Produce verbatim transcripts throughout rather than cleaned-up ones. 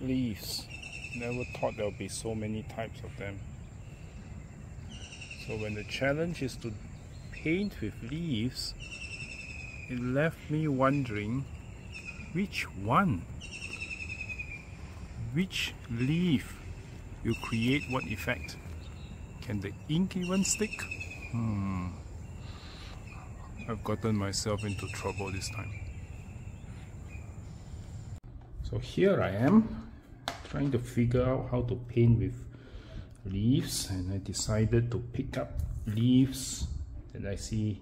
leaves. Never thought there would be so many types of them. So when the challenge is to paint with leaves, it left me wondering which one, which leaf will create what effect. Can the ink even stick? Hmm. I've gotten myself into trouble this time. So here I am trying to figure out how to paint with leaves, and I decided to pick up leaves that I see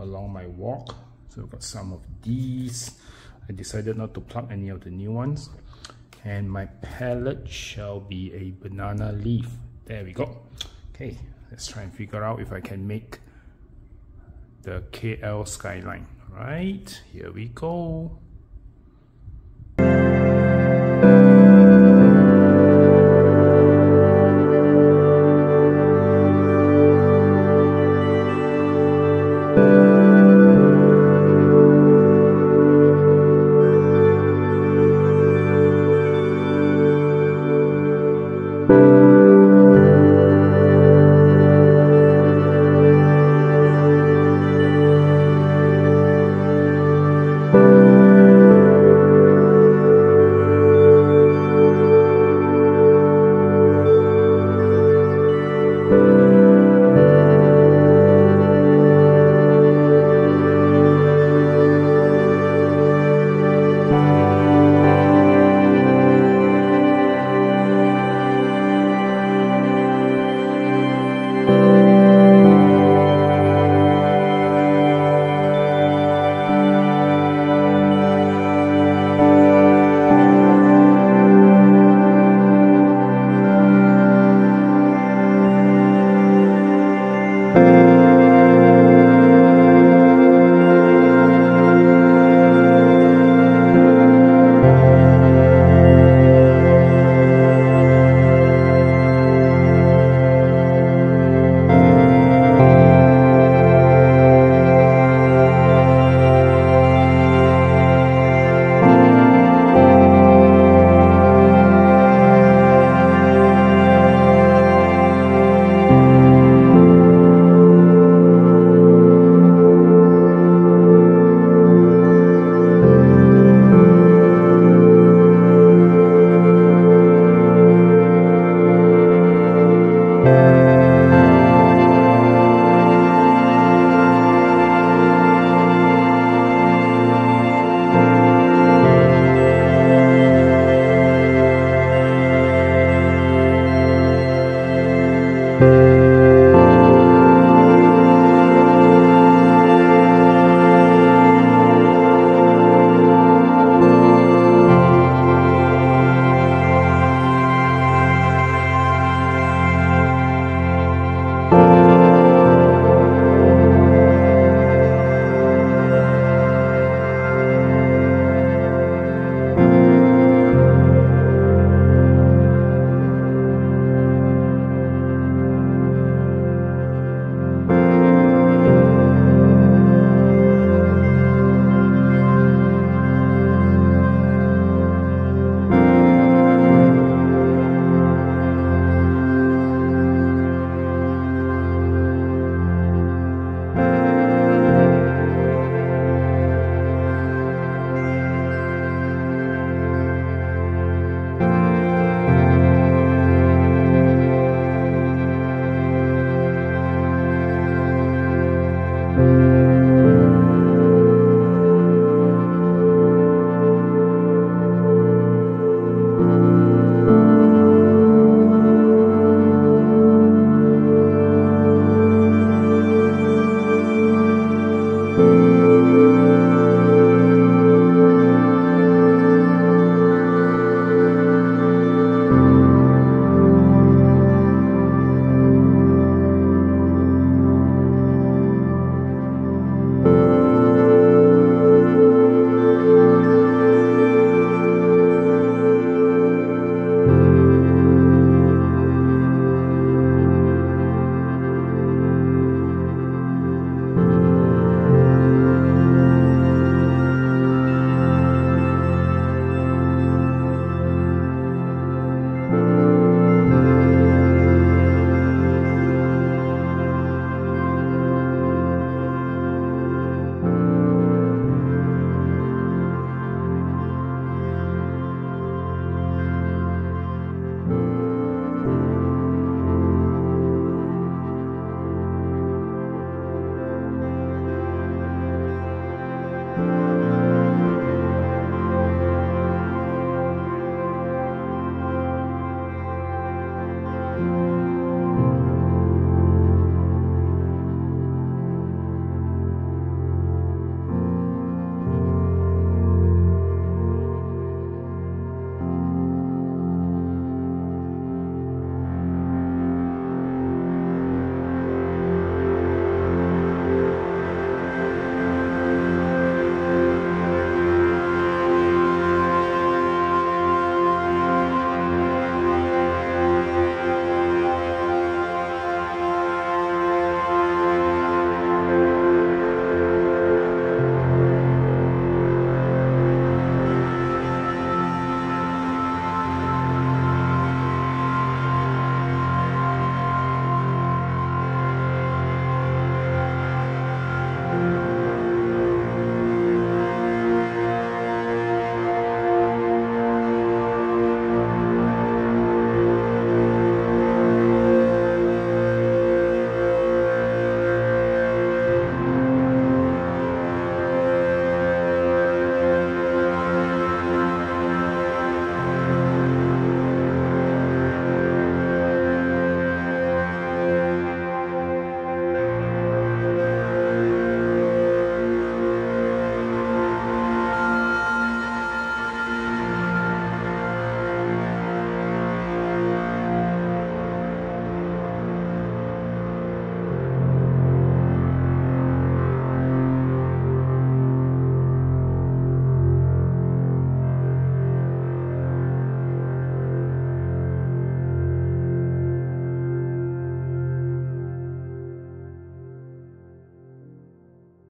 along my walk. So I've got some of these. I decided not to pluck any of the new ones, and my palette shall be a banana leaf. There we go. Okay, let's try and figure out if I can make the K L skyline. All right, here we go.